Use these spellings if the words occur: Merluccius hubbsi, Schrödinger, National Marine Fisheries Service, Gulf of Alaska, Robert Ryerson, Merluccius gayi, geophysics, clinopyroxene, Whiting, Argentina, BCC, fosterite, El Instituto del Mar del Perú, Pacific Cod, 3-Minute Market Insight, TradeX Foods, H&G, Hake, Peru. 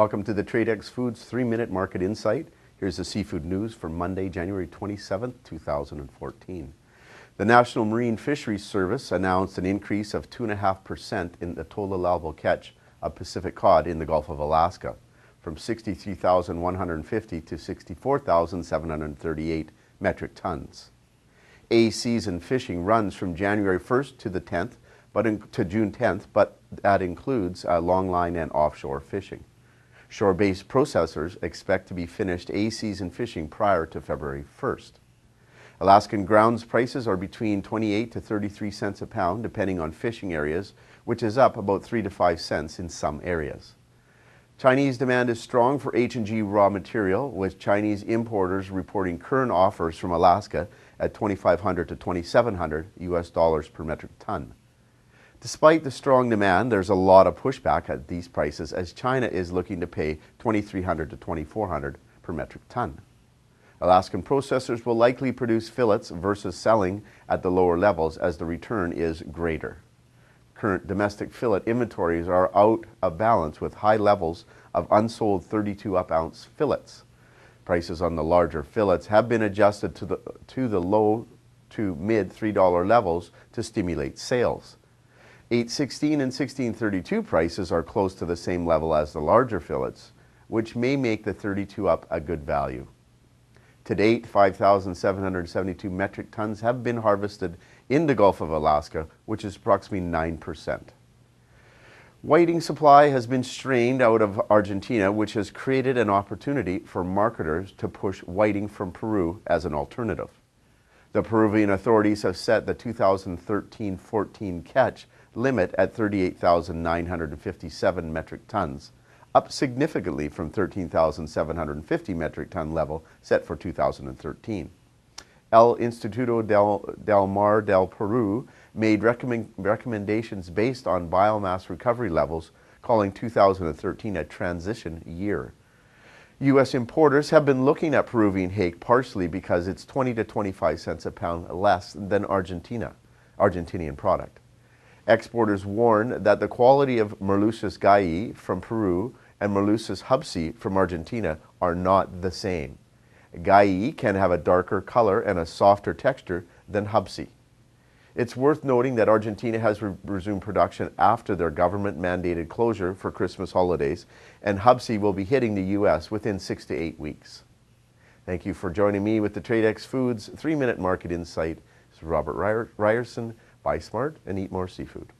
Welcome to the TradeX Foods 3-Minute Market Insight. Here's the seafood news for Monday, January 27, 2014. The National Marine Fisheries Service announced an increase of 2.5% in the total allowable catch of Pacific cod in the Gulf of Alaska, from 63,150 to 64,738 metric tons. A-season fishing runs from January 1st to the 10th, to June 10th, but that includes longline and offshore fishing. Shore-based processors expect to be finished A-season fishing prior to February 1st. Alaskan grounds prices are between 28 to 33 cents a pound, depending on fishing areas, which is up about 3 to 5 cents in some areas. Chinese demand is strong for H&G raw material, with Chinese importers reporting current offers from Alaska at $2,500 to $2,700 US dollars per metric ton. Despite the strong demand, there's a lot of pushback at these prices as China is looking to pay $2,300 to $2,400 per metric ton. Alaskan processors will likely produce fillets versus selling at the lower levels as the return is greater. Current domestic fillet inventories are out of balance with high levels of unsold 32-ounce fillets. Prices on the larger fillets have been adjusted to the low to mid $3 levels to stimulate sales. 8.16 and 16.32 prices are close to the same level as the larger fillets, which may make the 32 up a good value. To date, 5,772 metric tons have been harvested in the Gulf of Alaska, which is approximately 9%. Whiting supply has been strained out of Argentina, which has created an opportunity for marketers to push whiting from Peru as an alternative. The Peruvian authorities have set the 2013-14 catch limit at 38,957 metric tons, up significantly from 13,750 metric ton level set for 2013. El Instituto del Mar del Perú made recommendations based on biomass recovery levels, calling 2013 a transition year. U.S. importers have been looking at Peruvian hake partially because it's 20 to 25 cents a pound less than Argentinian product. Exporters warn that the quality of Merluccius gayi from Peru and Merluccius hubbsi from Argentina are not the same. Gayi can have a darker color and a softer texture than hubbsi. It's worth noting that Argentina has resumed production after their government-mandated closure for Christmas holidays, and hubbsi will be hitting the U.S. within 6 to 8 weeks. Thank you for joining me with the TradeX Foods 3-Minute Market Insight. This is Robert Ryerson. Buy smart and eat more seafood.